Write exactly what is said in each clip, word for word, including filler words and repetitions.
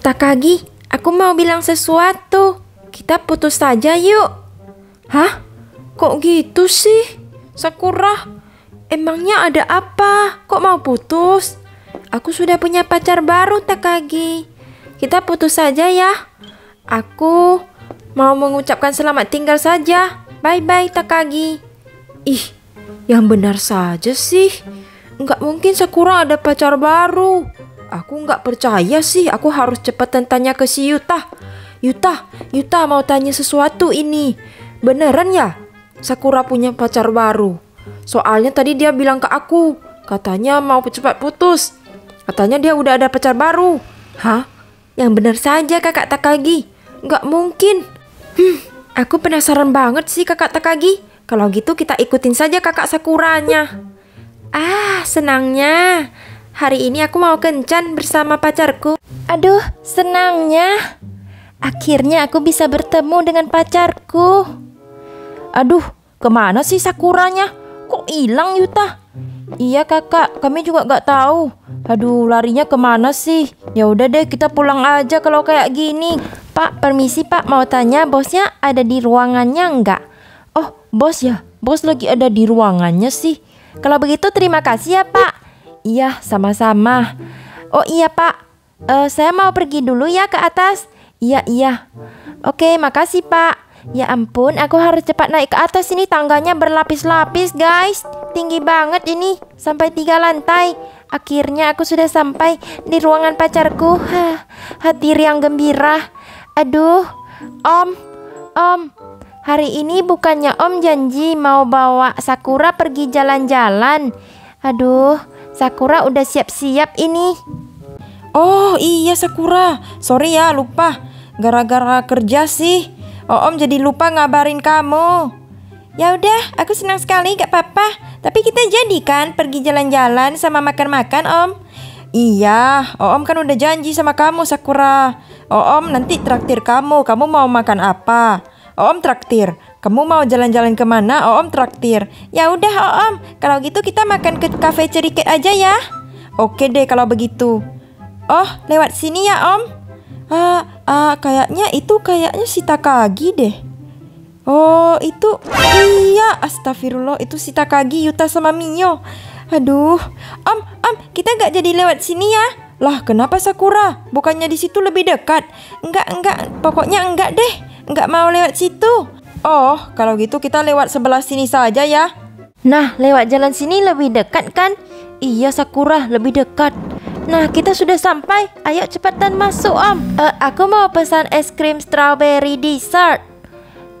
Takagi, aku mau bilang sesuatu. Kita putus saja yuk. Hah? Kok gitu sih? Sakura, emangnya ada apa? Kok mau putus? Aku sudah punya pacar baru, Takagi. Kita putus saja ya. Aku mau mengucapkan selamat tinggal saja. Bye-bye, Takagi. Ih, yang benar saja sih. Nggak mungkin Sakura ada pacar baru. Aku nggak percaya sih, aku harus cepetan tanya ke si Yuta. Yuta, Yuta mau tanya sesuatu ini. Beneran ya? Sakura punya pacar baru. Soalnya tadi dia bilang ke aku, katanya mau cepat putus. Katanya dia udah ada pacar baru. Hah? Yang benar saja kakak Takagi. Nggak mungkin. Hmm, aku penasaran banget sih kakak Takagi. Kalau gitu kita ikutin saja kakak Sakuranya. Ah, senangnya. Hari ini aku mau kencan bersama pacarku. Aduh, senangnya. Akhirnya aku bisa bertemu dengan pacarku. Aduh, kemana sih Sakuranya? Kok hilang Yuta? Iya kakak, kami juga gak tahu. Aduh, larinya kemana sih? Ya udah deh, kita pulang aja kalau kayak gini. Pak, permisi pak, mau tanya bosnya ada di ruangannya nggak? Oh, bos ya, bos lagi ada di ruangannya sih. Kalau begitu terima kasih ya pak. Iya, sama-sama. Oh iya pak, uh, saya mau pergi dulu ya ke atas. Iya, iya. Oke, makasih pak. Ya ampun, aku harus cepat naik ke atas. Ini tangganya berlapis-lapis guys. Tinggi banget ini, sampai tiga lantai. Akhirnya aku sudah sampai di ruangan pacarku. Hah, hati riang gembira. Aduh, om, om, hari ini bukannya om janji mau bawa Sakura pergi jalan-jalan. Aduh, Sakura udah siap-siap ini. Oh iya Sakura, sorry ya lupa. Gara-gara kerja sih Oh, om jadi lupa ngabarin kamu. Ya udah, aku senang sekali, gak apa-apa. Tapi kita jadikan pergi jalan-jalan sama makan-makan, om. Iya, oh, om kan udah janji sama kamu, Sakura. Oh, om nanti traktir kamu. Kamu mau makan apa? Oh, om traktir. Kamu mau jalan-jalan kemana? Oh, om traktir. Ya udah, oh, om. Kalau gitu kita makan ke cafe Ceriket aja ya. Oke deh kalau begitu. Oh, lewat sini ya, om. Ah, ah, kayaknya itu kayaknya si Takagi deh. Oh, itu iya, astagfirullah, itu si Takagi, Yuta sama Mio. Aduh, om, om, kita nggak jadi lewat sini ya? Lah, kenapa Sakura? Bukannya di situ lebih dekat? Enggak, enggak, pokoknya enggak deh, enggak mau lewat situ. Oh, kalau gitu kita lewat sebelah sini saja ya. Nah, lewat jalan sini lebih dekat kan? Iya, Sakura, lebih dekat. Nah, kita sudah sampai. Ayo cepetan masuk, om. Uh, aku mau pesan es krim strawberry dessert.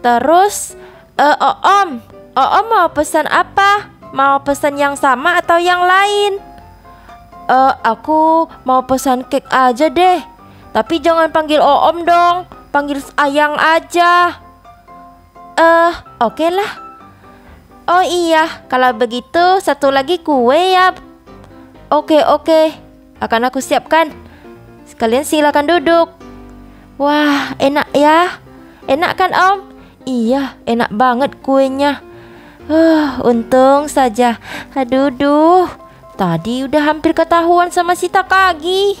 Terus, uh, oh, om, oh, om mau pesan apa? Mau pesan yang sama atau yang lain? Uh, aku mau pesan cake aja deh. Tapi jangan panggil oh, om dong. Panggil ayang aja. Eh, uh, oke okay lah. Oh iya, kalau begitu satu lagi kue ya. Oke, okay, oke. Okay. Akan aku siapkan. Sekalian silakan duduk. Wah, enak ya. Enak kan om? Iya, enak banget kuenya. uh, Untung saja. Aduh, duh. Tadi udah hampir ketahuan sama si Takagi.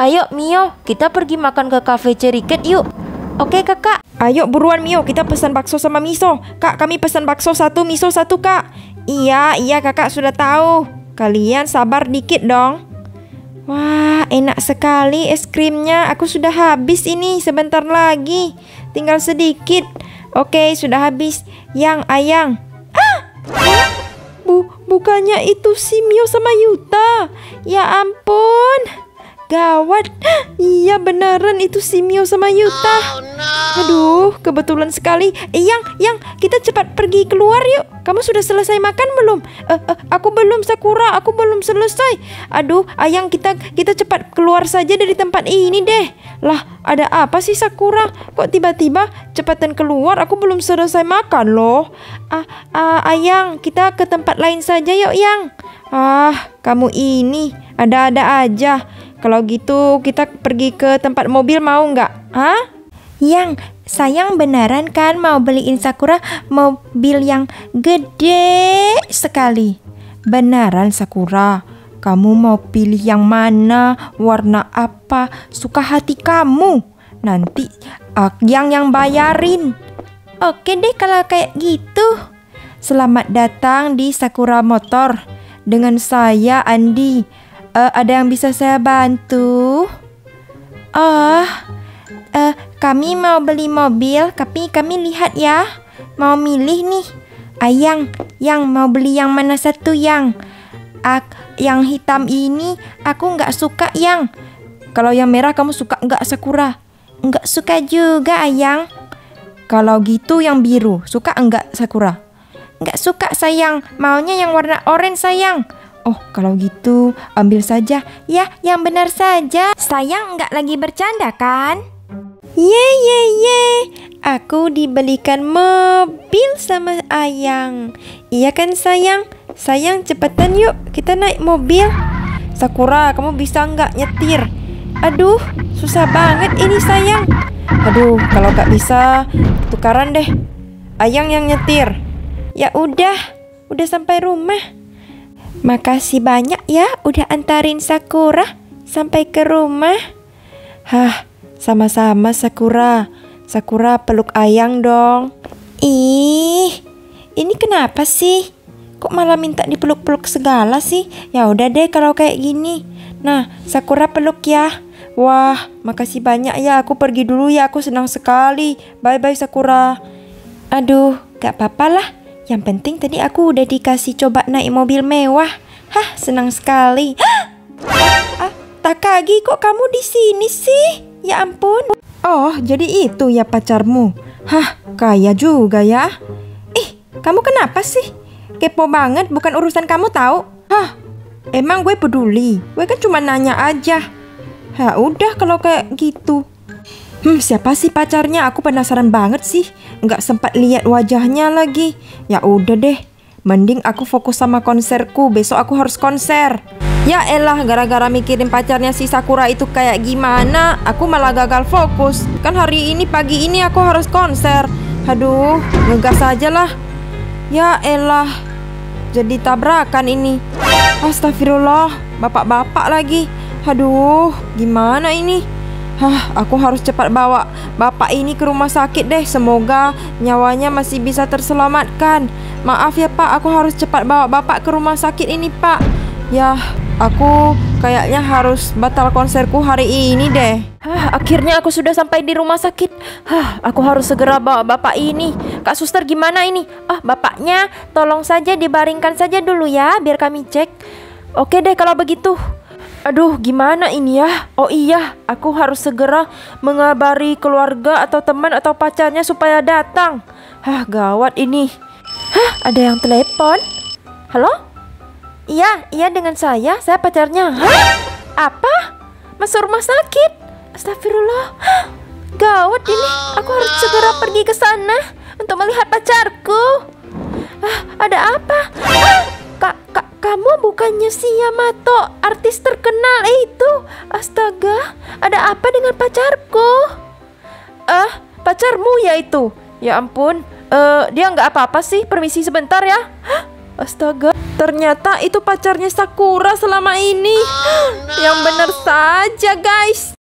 Ayo Mio, kita pergi makan ke cafe Ceriket yuk. Oke kakak. Ayo buruan Mio, kita pesan bakso sama miso. Kak, kami pesan bakso satu, miso satu kak. Iya, iya kakak sudah tahu. Kalian sabar dikit dong. Wah, enak sekali es krimnya. Aku sudah habis ini, sebentar lagi. Tinggal sedikit. Oke, sudah habis. Yang ayang. Ah! Bu, bukannya itu si Mio sama Yuta. Ya ampun. Gawat. Iya beneran itu si Mio sama Yuta. Oh, no. Aduh, kebetulan sekali. Eh, yang, yang, kita cepat pergi keluar yuk. Kamu sudah selesai makan belum? Eh, eh, aku belum Sakura, aku belum selesai. Aduh, ayang, kita kita cepat keluar saja dari tempat ini deh. Lah, ada apa sih Sakura? Kok tiba-tiba cepatan keluar? Aku belum selesai makan loh. Ah, ah, ayang, kita ke tempat lain saja yuk, yang. Ah, kamu ini ada-ada aja. Kalau gitu kita pergi ke tempat mobil mau nggak? Hah? Yang, sayang beneran kan mau beliin Sakura mobil yang gede sekali. Beneran Sakura. Kamu mau pilih yang mana, warna apa, suka hati kamu. Nanti Akyang yang bayarin. Oke deh kalau kayak gitu. Selamat datang di Sakura Motor. Dengan saya Andi. Uh, ada yang bisa saya bantu? Oh, uh, kami mau beli mobil, tapi kami lihat ya. Mau milih nih. Ayang, yang mau beli yang mana satu yang? Ak, yang hitam ini aku nggak suka yang. Kalau yang merah kamu suka nggak Sakura? Nggak suka juga ayang. Kalau gitu yang biru suka nggak Sakura? Nggak suka sayang. Maunya yang warna oranye sayang. Oh kalau gitu ambil saja. Ya yang benar saja. Sayang nggak lagi bercanda kan? Ye ye ye. Aku dibelikan mobil sama ayang. Iya kan sayang? Sayang cepetan yuk kita naik mobil. Sakura kamu bisa nggak nyetir? Aduh susah banget ini sayang. Aduh kalau nggak bisa tukaran deh. Ayang yang nyetir. Ya udah udah sampai rumah. Makasih banyak ya udah antarin Sakura sampai ke rumah. Hah sama-sama Sakura. Sakura peluk ayang dong. Ih ini kenapa sih? Kok malah minta dipeluk-peluk segala sih? Ya udah deh kalau kayak gini. Nah, Sakura peluk ya. Wah, makasih banyak ya. Aku pergi dulu ya. Aku senang sekali. Bye-bye Sakura. Aduh, gak apa-apa lah. Yang penting tadi aku udah dikasih coba naik mobil mewah. Hah, senang sekali. Ah, Takagi kok kamu di sini sih? Ya ampun. Oh, jadi itu ya pacarmu. Hah, kaya juga ya. Ih, kamu kenapa sih? Kepo banget, bukan urusan kamu tahu. Hah, emang gue peduli? Gue kan cuma nanya aja. Ya udah kalau kayak gitu. Hmm, siapa sih pacarnya? Aku penasaran banget sih. Nggak sempat lihat wajahnya lagi. Ya udah deh, mending aku fokus sama konserku. Besok aku harus konser. Ya elah, gara-gara mikirin pacarnya si Sakura itu kayak gimana, aku malah gagal fokus. Kan hari ini pagi ini aku harus konser. Aduh, ngegas aja lah. Ya elah, jadi tabrakan ini. Astagfirullah, bapak-bapak lagi. Aduh, gimana ini? Hah, aku harus cepat bawa bapak ini ke rumah sakit deh. Semoga nyawanya masih bisa terselamatkan. Maaf ya pak, aku harus cepat bawa bapak ke rumah sakit ini pak. Yah, aku kayaknya harus batal konserku hari ini deh. Hah, akhirnya aku sudah sampai di rumah sakit. Hah, aku harus segera bawa bapak ini. Kak suster gimana ini? Ah, bapaknya tolong saja dibaringkan saja dulu ya, biar kami cek. Oke deh kalau begitu. Aduh gimana ini ya? Oh iya, aku harus segera mengabari keluarga atau teman atau pacarnya supaya datang. Hah gawat ini. Hah ada yang telepon. Halo? Iya, iya dengan saya, saya pacarnya. Hah? Apa? Masuk rumah sakit? Astagfirullah. Hah? Gawat ini, aku harus segera pergi ke sana untuk melihat pacarku. Ah, ada apa? Ah, kak, kak, kamu bukannya si Yamato, artis terkenal itu? Astaga, ada apa dengan pacarku? Ah, pacarmu ya itu? Ya ampun, uh, dia nggak apa-apa sih. Permisi sebentar ya. Hah? Astaga, ternyata itu pacarnya Sakura selama ini. Oh, no. Yang benar saja guys.